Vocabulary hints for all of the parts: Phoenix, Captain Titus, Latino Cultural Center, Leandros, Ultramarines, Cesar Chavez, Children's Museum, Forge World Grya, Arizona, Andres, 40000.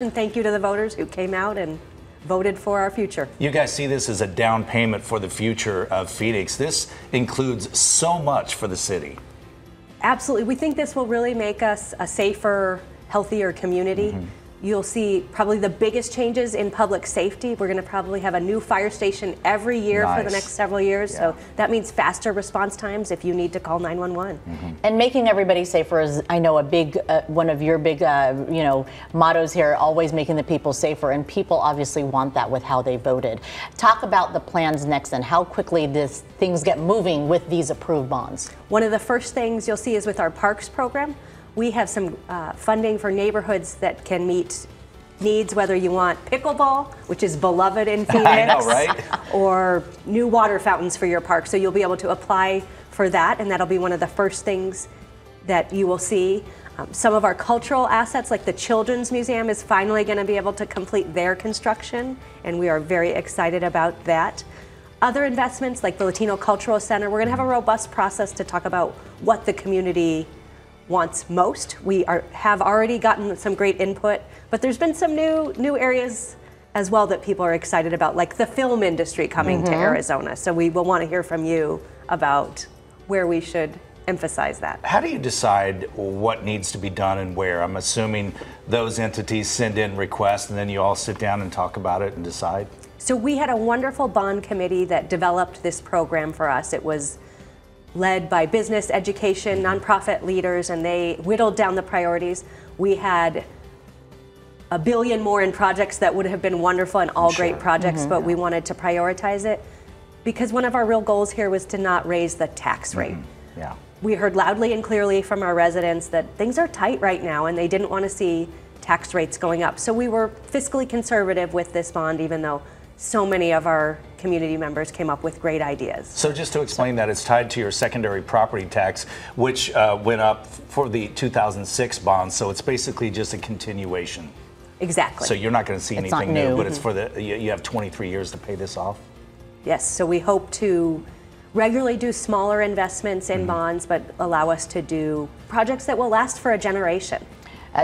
And thank you to the voters who came out and voted for our future. You guys see this as a down payment for the future of Phoenix. This includes so much for the city. Absolutely. We think this will really make us a safer, healthier community. You'll see probably the biggest changes in public safety. We're going to probably have a new fire station every year for the next several years. So that means faster response times if you need to call 911. And making everybody safer is, I know, a big one of your big, you know, mottos here. Always making the people safer, and people obviously want that with how they voted. Talk about the plans next and how quickly these things get moving with these approved bonds. One of the first things you'll see is with our parks program. We have some funding for neighborhoods that can meet needs, whether you want pickleball, which is beloved in Phoenix, I know, right? Or new water fountains for your park. So you'll be able to apply for that, and that'll be one of the first things that you will see. Some of our cultural assets, like the Children's Museum, is finally going to be able to complete their construction, and we are very excited about that. Other investments, like the Latino Cultural Center, we're going to have a robust process to talk about what the community wants most. We have already gotten some great input, but there's been some new areas as well that people are excited about, like the film industry coming to Arizona. So we will want to hear from you about where we should emphasize that. How do you decide what needs to be done and where? I'm assuming those entities send in requests and then you all sit down and talk about it and decide? So we had a wonderful bond committee that developed this program for us. It was led by business, education, nonprofit leaders, and they whittled down the priorities. We had a billion more in projects that would have been wonderful and all great projects, but we wanted to prioritize it because one of our real goals here was to not raise the tax rate. We heard loudly and clearly from our residents that things are tight right now and they didn't want to see tax rates going up. So we were fiscally conservative with this bond, even though so many of our community members came up with great ideas. So just to explain that, it's tied to your secondary property tax, which went up for the 2006 bond, so it's basically just a continuation. Exactly. So you're not going to see anything new, but it's for the, you have 23 years to pay this off? Yes, so we hope to regularly do smaller investments in bonds, but allow us to do projects that will last for a generation.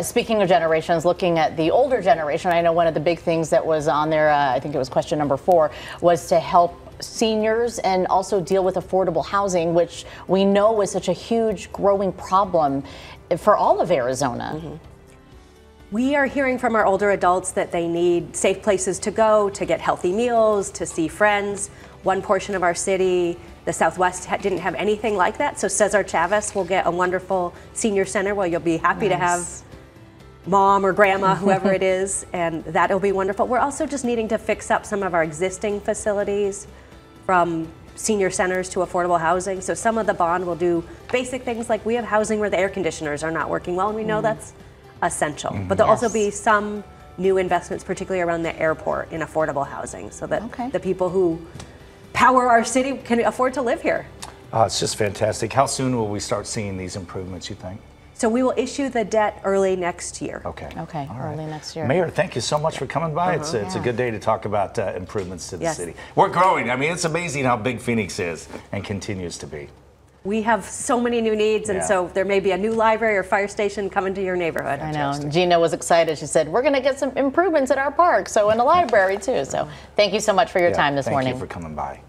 Speaking of generations, looking at the older generation, I know one of the big things that was on there, I think it was question number 4, was to help seniors and also deal with affordable housing, which we know is such a huge growing problem for all of Arizona. We are hearing from our older adults that they need safe places to go, to get healthy meals, to see friends. One portion of our city, the Southwest, didn't have anything like that, so Cesar Chavez will get a wonderful senior center where you'll be happy to have mom or grandma, whoever it is, and that'll be wonderful. We're also just needing to fix up some of our existing facilities, from senior centers to affordable housing. So some of the bond will do basic things like we have housing where the air conditioners are not working well, and we know that's essential. But there'll also be some new investments, particularly around the airport, in affordable housing, so that the people who power our city can afford to live here. It's just fantastic. How soon will we start seeing these improvements, you think? So we will issue the debt early next year. Okay. All right. Early next year. Mayor, thank you so much for coming by. It's a good day to talk about improvements to the city. We're growing. I mean, it's amazing how big Phoenix is and continues to be. We have so many new needs, and so there may be a new library or fire station coming to your neighborhood. Fantastic. I know. Gina was excited. She said, we're going to get some improvements at our park, so in the library too. So thank you so much for your time this morning. Thank you for coming by.